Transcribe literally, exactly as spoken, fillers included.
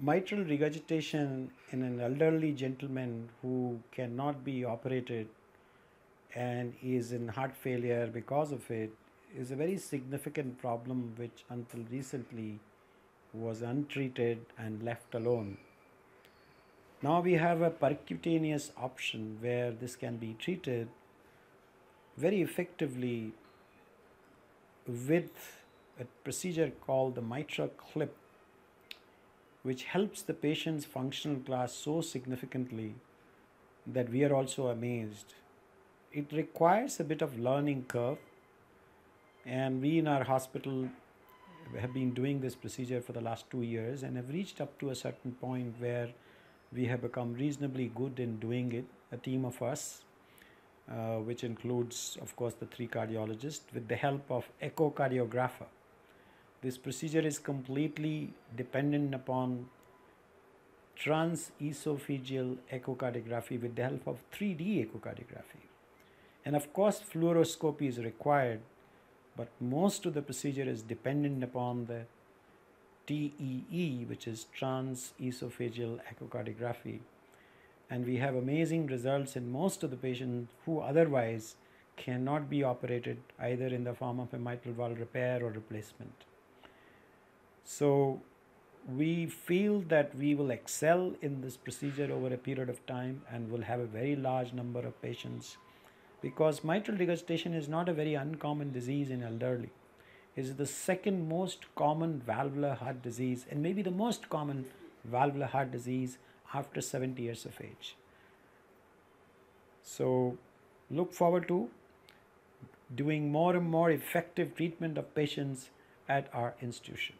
Mitral regurgitation in an elderly gentleman who cannot be operated and is in heart failure because of it is a very significant problem which until recently was untreated and left alone. Now we have a percutaneous option where this can be treated very effectively with a procedure called the MitraClip, which helps the patient's functional class so significantly that we are also amazed. It requires a bit of learning curve, and we in our hospital have been doing this procedure for the last two years and have reached up to a certain point where we have become reasonably good in doing it, a team of us, uh, which includes, of course, the three cardiologists with the help of echocardiographer. This procedure is completely dependent upon transesophageal echocardiography with the help of three D echocardiography. And of course, fluoroscopy is required, but most of the procedure is dependent upon the T E E, which is transesophageal echocardiography. And we have amazing results in most of the patients who otherwise cannot be operated either in the form of a mitral valve repair or replacement. So we feel that we will excel in this procedure over a period of time and will have a very large number of patients, because mitral regurgitation is not a very uncommon disease in elderly. It is the second most common valvular heart disease and maybe the most common valvular heart disease after seventy years of age. So look forward to doing more and more effective treatment of patients at our institution.